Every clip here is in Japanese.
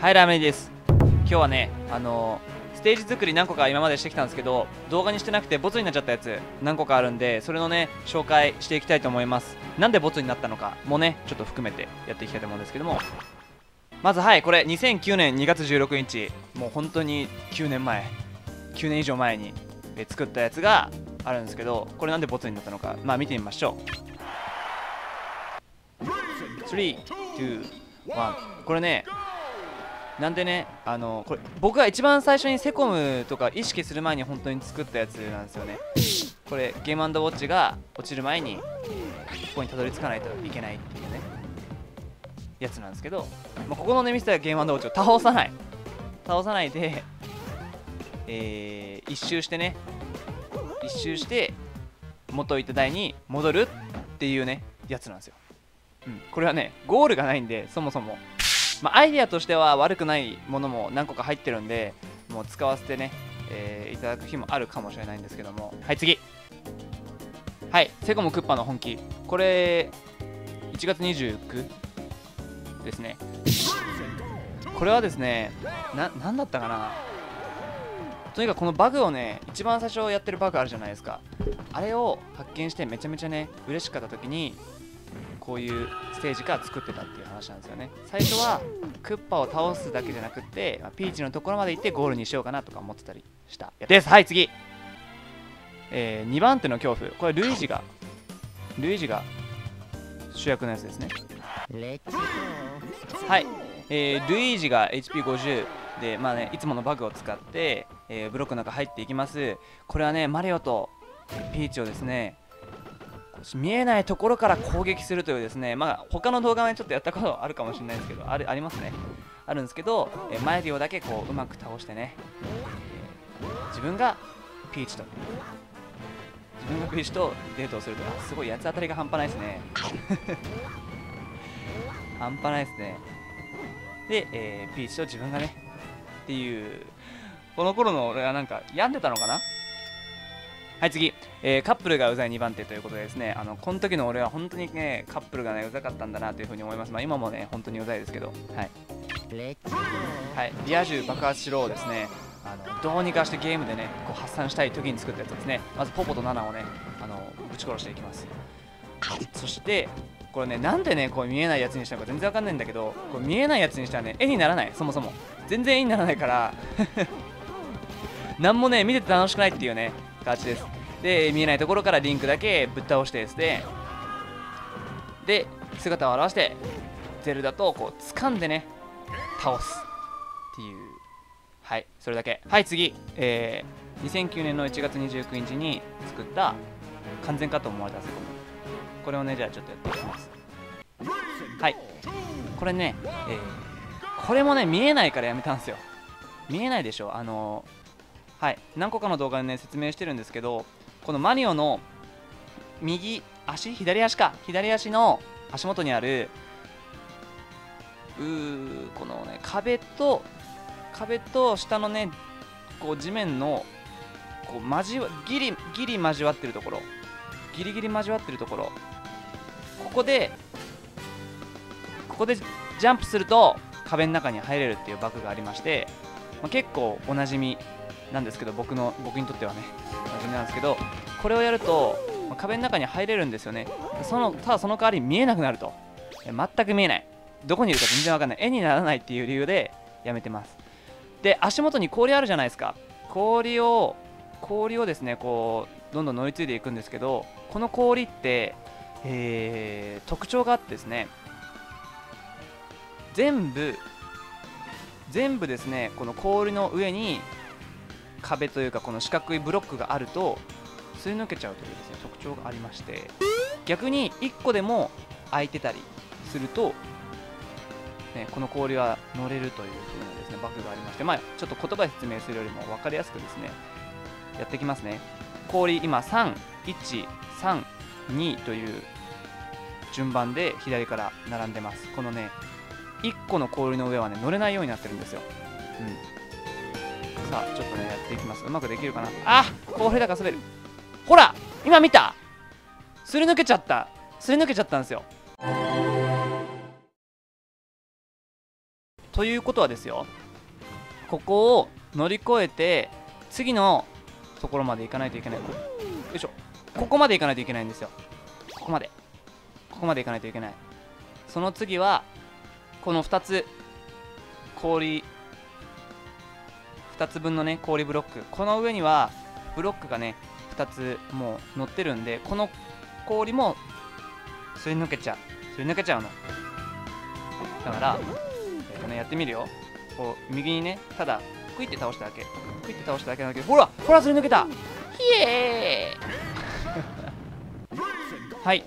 はい、ラーメンです。今日はね、ステージ作り何個か今までしてきたんですけど、動画にしてなくてボツになっちゃったやつ何個かあるんで、それのね紹介していきたいと思います。なんでボツになったのかもねちょっと含めてやっていきたいと思うんですけども、まずはい、これ2009年2月16日もう本当に9年以上前に作ったやつがあるんですけど、これなんでボツになったのか、まあ見てみましょう。3、2、1。これねなんでね、これ僕が一番最初にセコムとか意識する前に本当に作ったやつなんですよね。これゲーム&ウォッチが落ちる前にここにたどり着かないといけないっていうねやつなんですけど、まあ、ここのねミスターゲーム&ウォッチを倒さないで一周してね、一周して元いた台に戻るっていうねやつなんですよ、うん、これはねゴールがないんで、そもそも、まあ、アイデアとしては悪くないものも何個か入ってるんでもう使わせてね、いただく日もあるかもしれないんですけども、はい次、はい、セコムクッパの本気、これ1月29ですね。これはですね何だったかな、とにかくこのバグをね、一番最初やってるバグあるじゃないですか、あれを発見してめちゃめちゃね嬉しかった時にこういうステージから作ってたっていう話なんですよね。最初はクッパを倒すだけじゃなくって、まあ、ピーチのところまで行ってゴールにしようかなとか思ってたりしたやつです。はい次、2番手の恐怖、これルイージが主役のやつですね。はい、ルイージが HP50で、まあね、いつものバグを使って、ブロックの中入っていきます。これはねマリオとピーチをですね見えないところから攻撃するというですね、まあ他の動画はちょっとやったことあるかもしれないですけど、ありますね、あるんですけど、マリオだけこううまく倒してね、自分がピーチとデートをするとか、すごい八つ当たりが半端ないですね半端ないですね。で、ピーチと自分がねっていう、この頃の俺はなんか病んでたのかな。はい次、カップルがうざい2番手ということでですね、この時の俺は本当にねカップルがねうざかったんだなというふうに思います。まあ今もね本当にうざいですけど、はい、はい、リア充爆発しろをですねどうにかしてゲームでねこう発散したい時に作ったやつですね。まずポポとナナをねぶち殺していきます。そしてこれねなんでねこう見えないやつにしたのか全然わかんないんだけど、こう見えないやつにしたらね絵にならない、そもそも全然絵にならないからなんもね見てて楽しくないっていうね形です。で見えないところからリンクだけぶっ倒してですね、で姿を現してゼルダとこう掴んでね倒すっていう、はい、それだけ。はい次、2009年の1月29日に作った完全かと思われたセコム、これをねじゃあちょっとやっていきます。はい、これね、これもね見えないからやめたんですよ。見えないでしょ、はい、何個かの動画でね説明してるんですけど、このマリオの右足左足の足元にあるこのね壁と下のねこう地面のこうギリギリ交わってるところ、ここでジャンプすると壁の中に入れるっていうバグがありまして、まあ、結構おなじみなんですけど、僕にとってはねおなじみなんですけど、これをやると、まあ、壁の中に入れるんですよね。ただその代わり見えなくなると、全く見えない、どこにいるか全然わかんない、絵にならないっていう理由でやめてます。で足元に氷あるじゃないですか、氷をですねこうどんどん乗り継いでいくんですけど、この氷って、特徴があってですね、全部ですねこの氷の上に壁というかこの四角いブロックがあるとすり抜けちゃうというですね特徴がありまして、逆に1個でも空いてたりすると、ね、この氷は乗れるという風なですねバグがありまして、まあちょっと言葉で説明するよりも分かりやすくですねやっていきますね。氷今3132という順番で左から並んでます。このね1個の氷の上はね乗れないようになってるんですよ、うん、さあちょっとねやっていきます。うまくできるかなあ、氷だから滑る。ほら今見た、すり抜けちゃったんですよ。ということはですよ、ここを乗り越えて次のところまで行かないといけない。よいしょ、ここまで行かないといけないんですよ。ここまで、ここまで行かないといけない。その次はこの2つ氷、2つ分のね氷ブロック、この上にはブロックがね2つもう乗ってるんで、この氷もすり抜けちゃう、すり抜けちゃうのだから、ね、やってみるよ。こう右にね、ただクイって倒しただけ、クイって倒しただけなんだけど、ほらほらすり抜けた、イエーイはい、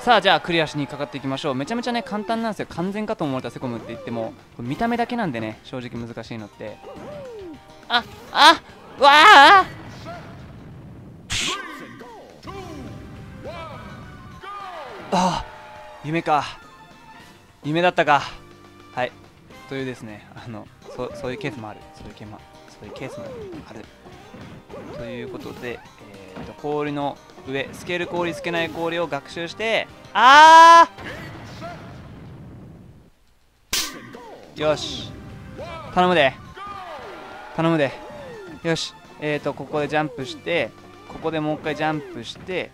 さあじゃあクリアしにかかっていきましょう。めちゃめちゃね簡単なんですよ。完全かと思われたセコムって言っても見た目だけなんでね、正直難しいのって。ああっわああ夢か、夢だったか。はい、というですね、そういうケースもある、そういうケースもあるということで、氷の上、透ける氷、透けない氷を学習して、あーよし、頼むで頼むで、よし、ここでジャンプして、ここでもう一回ジャンプして、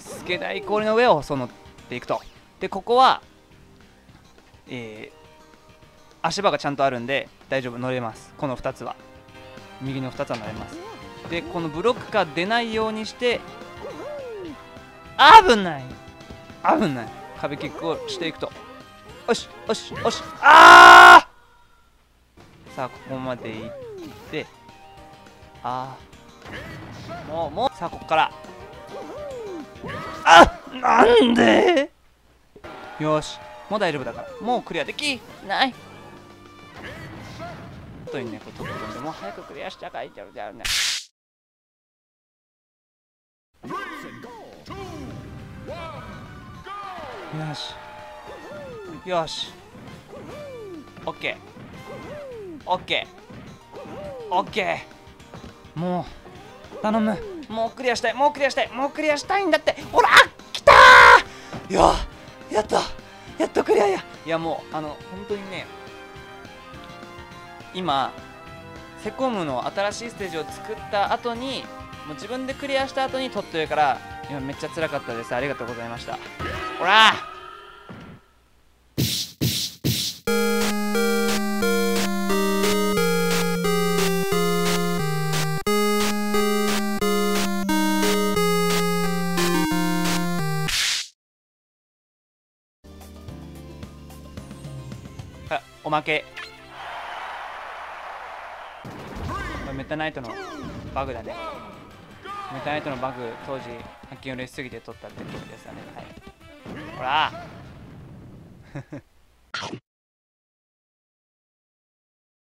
透けない氷の上をそのっていくと。でここは足場がちゃんとあるんで大丈夫、乗れます。この2つは、右の2つは乗れます。でこのブロックが出ないようにして、危ない危ない、壁キックをしていくと、よしよしよし、あーさあここまで行って、ああもうさあここから、あっなんで、よしもう大丈夫だから、もうクリアできないというねことで、もう早くクリアしたかいじゃんじゃんね。よしよし、オッケーオッケーオッケー、もう頼む、もうクリアしたい、もうクリアしたい、もうクリアしたいんだって。ほら来たー、よやった、やっとクリアや。いやもう本当にね、今セコムの新しいステージを作った後に、もう自分でクリアした後に撮ってるから、今めっちゃ辛かったです。ありがとうございました。ほらーおまけ、メタナイトのバグだね。メタナイトのバグ、当時発見を嬉しすぎて取ったってことですよね。はい、ほら